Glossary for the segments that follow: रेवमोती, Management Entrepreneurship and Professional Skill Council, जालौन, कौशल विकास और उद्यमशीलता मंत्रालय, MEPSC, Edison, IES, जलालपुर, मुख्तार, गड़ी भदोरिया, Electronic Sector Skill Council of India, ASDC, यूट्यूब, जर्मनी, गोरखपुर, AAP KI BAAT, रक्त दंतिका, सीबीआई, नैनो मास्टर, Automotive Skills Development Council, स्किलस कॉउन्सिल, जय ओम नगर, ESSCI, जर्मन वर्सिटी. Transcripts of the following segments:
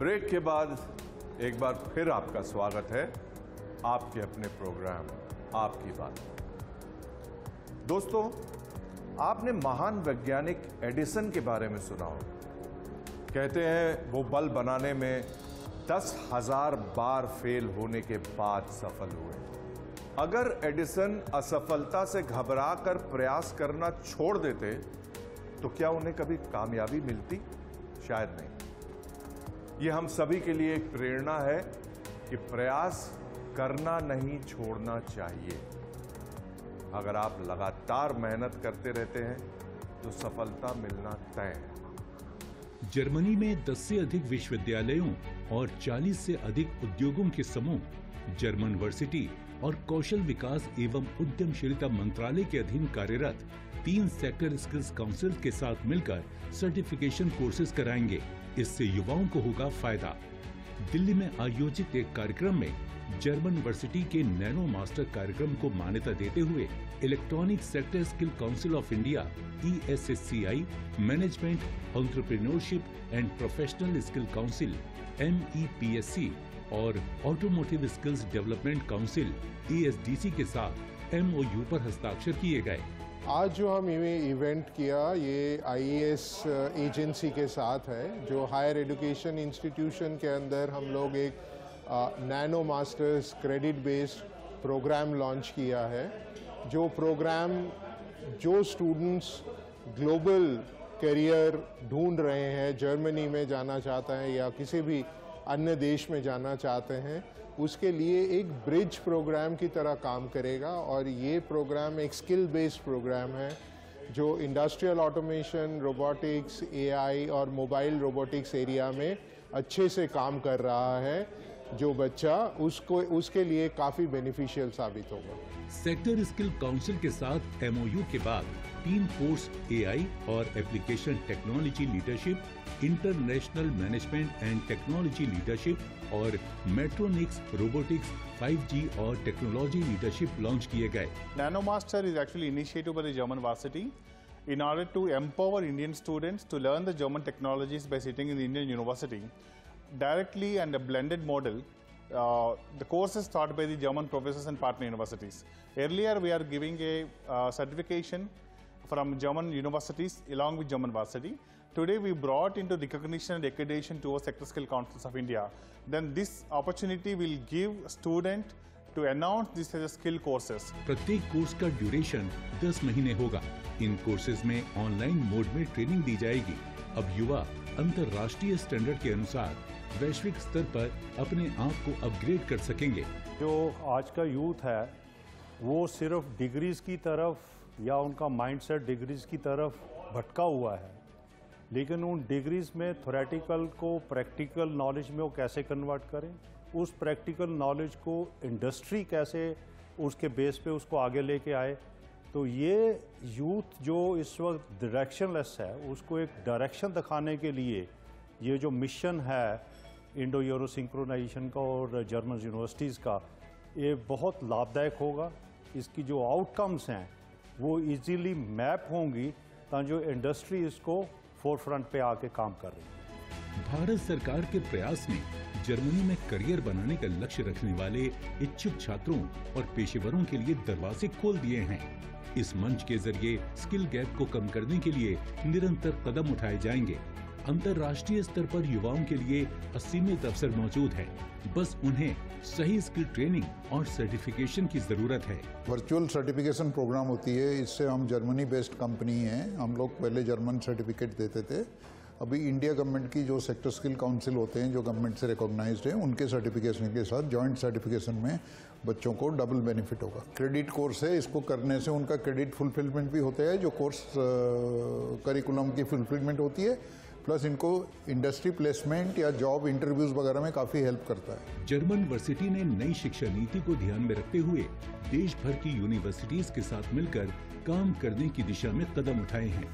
Break के बाद एक बार फिर आपका स्वागत है आपके अपने प्रोग्राम आपकी बात। दोस्तों, आपने महान वैज्ञानिक एडिसन के बारे में सुना हो। कहते हैं वो बल्ब बनाने में 10,000 बार फेल होने के बाद सफल हुए। अगर एडिसन असफलता से घबराकर प्रयास करना छोड़ देते तो क्या उन्हें कभी कामयाबी मिलती? शायद नहीं। ये हम सभी के लिए एक प्रेरणा है कि प्रयास करना नहीं छोड़ना चाहिए। अगर आप लगातार मेहनत करते रहते हैं तो सफलता मिलना तय है। जर्मनी में 10 से अधिक विश्वविद्यालयों और 40 से अधिक उद्योगों के समूह जर्मन वर्सिटी और कौशल विकास एवं उद्यमशीलता मंत्रालय के अधीन कार्यरत 3 सेक्टर स्किल्स काउंसिल के साथ मिलकर सर्टिफिकेशन कोर्सेज कराएंगे। इससे युवाओं को होगा फायदा। दिल्ली में आयोजित एक कार्यक्रम में जर्मन वर्सिटी के नैनो मास्टर कार्यक्रम को मान्यता देते हुए electronic sector skill council of India (ESSCI), management entrepreneurship and professional skill council (MEPSC) और automotive skills development council (ASDC) के साथ MOU पर हस्ताक्षर किए गए। आज जो हम ये इवेंट किया ये IES एजेंसी के साथ है, जो हायर एजुकेशन इंस्टीट्यूशन के अंदर हम लोग एक nano masters credit based program launch किया है, जो प्रोग्राम जो स्टूडेंट्स ग्लोबल करियर ढूंढ रहे हैं, जर्मनी में जाना चाहता है या किसी भी अन्य देश में जाना चाहते हैं, उसके लिए एक ब्रिज प्रोग्राम की तरह काम करेगा। और ये प्रोग्राम एक स्किल बेस्ड प्रोग्राम है जो इंडस्ट्रियल ऑटोमेशन, रोबोटिक्स, AI और मोबाइल रोबोटिक्स एरिया में अच्छे से काम कर रहा है। जो बच्चा उसके लिए काफी बेनिफिशियल साबित होगा। सेक्टर स्किल काउंसिल के साथ MOU के बाद 3 कोर्स AI और application technology leadership, international management and technology leadership और मेट्रोनिक्स, रोबोटिक्स, 5G और टेक्नोलॉजी लीडरशिप लॉन्च किए गए। नैनो मास्टर is actually initiated by the जर्मन वर्सिटी in order to empower Indian students to learn the German technologies by sitting in the Indian university. Directly and a blended model, the courses taught by the German professors and partner universities. Earlier, we are giving a certification from German universities along with German varsity. Today, we brought into recognition and accreditation to our sector skill councils of India. Then this opportunity will give student to announce these as skill courses. प्रत्येक course का duration 10 महीने होगा। इन courses में online mode में training दी जाएगी। अब युवा अंतर्राष्ट्रीय स्टैंडर्ड के अनुसार वैश्विक स्तर पर अपने आप को अपग्रेड कर सकेंगे। जो आज का यूथ है वो सिर्फ डिग्रीज की तरफ या उनका माइंडसेट डिग्रीज की तरफ भटका हुआ है, लेकिन उन डिग्रीज में थ्योरेटिकल को प्रैक्टिकल नॉलेज में वो कैसे कन्वर्ट करें, उस प्रैक्टिकल नॉलेज को इंडस्ट्री कैसे उसके बेस पे उसको आगे लेके आए। तो ये यूथ जो इस वक्त डायरेक्शनलेस है, उसको एक डायरेक्शन दिखाने के लिए ये जो मिशन है इंडो यूरो सिंक्रोनाइजेशन का और जर्मन यूनिवर्सिटीज़ का, ये बहुत लाभदायक होगा। इसकी जो आउटकम्स हैं वो इजीली मैप होंगी ताकि जो इंडस्ट्री इसको फोरफ्रंट पे आके काम कर रही है। भारत सरकार के प्रयास में जर्मनी में करियर बनाने का लक्ष्य रखने वाले इच्छुक छात्रों और पेशेवरों के लिए दरवाजे खोल दिए हैं। इस मंच के जरिए स्किल गैप को कम करने के लिए निरंतर कदम उठाए जाएंगे। अंतर्राष्ट्रीय स्तर पर युवाओं के लिए असीमित अवसर मौजूद हैं, बस उन्हें सही स्किल ट्रेनिंग और सर्टिफिकेशन की जरूरत है। वर्चुअल सर्टिफिकेशन प्रोग्राम होती है, इससे हम जर्मनी बेस्ड कंपनी है, हम लोग पहले जर्मन सर्टिफिकेट देते थे। अभी इंडिया गवर्नमेंट की जो सेक्टर स्किल काउंसिल होते हैं, जो गवर्नमेंट से रिकॉग्नाइज्ड हैं, उनके सर्टिफिकेशन के साथ जॉइंट सर्टिफिकेशन में बच्चों को डबल बेनिफिट होगा। क्रेडिट कोर्स है, इसको करने से उनका क्रेडिट फुलफिलमेंट भी होता है, जो कोर्स करिकुलम की फुलफिलमेंट होती है, प्लस इनको इंडस्ट्री प्लेसमेंट या जॉब इंटरव्यूज वगैरह में काफी हेल्प करता है। जर्मन वर्सिटी ने नई शिक्षा नीति को ध्यान में रखते हुए देश भर की यूनिवर्सिटीज के साथ मिलकर काम करने की दिशा में कदम उठाए हैं।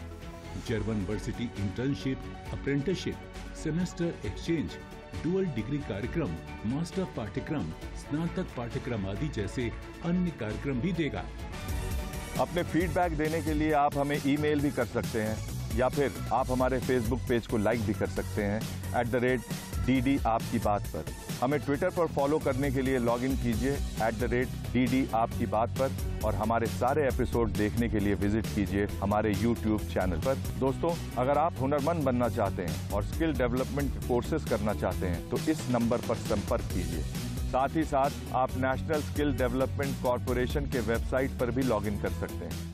जर्मन वर्सिटी internship, apprenticeship, semester exchange, dual degree कार्यक्रम, मास्टर पाठ्यक्रम, स्नातक पाठ्यक्रम आदि जैसे अन्य कार्यक्रम भी देगा। अपने फीडबैक देने के लिए आप हमें ईमेल भी कर सकते हैं। या फिर आप हमारे फेसबुक पेज को लाइक भी कर सकते हैं @ DD आपकी बात पर। हमें ट्विटर पर फॉलो करने के लिए लॉगिन कीजिए @ DD आपकी बात पर और हमारे सारे एपिसोड देखने के लिए विजिट कीजिए हमारे यूट्यूब चैनल पर। दोस्तों, अगर आप हुनरमंद बनना चाहते हैं और स्किल डेवलपमेंट कोर्सेज करना चाहते हैं तो इस नंबर पर संपर्क कीजिए। साथ ही साथ आप नेशनल स्किल डेवलपमेंट कॉर्पोरेशन के वेबसाइट पर भी लॉगिन कर सकते हैं।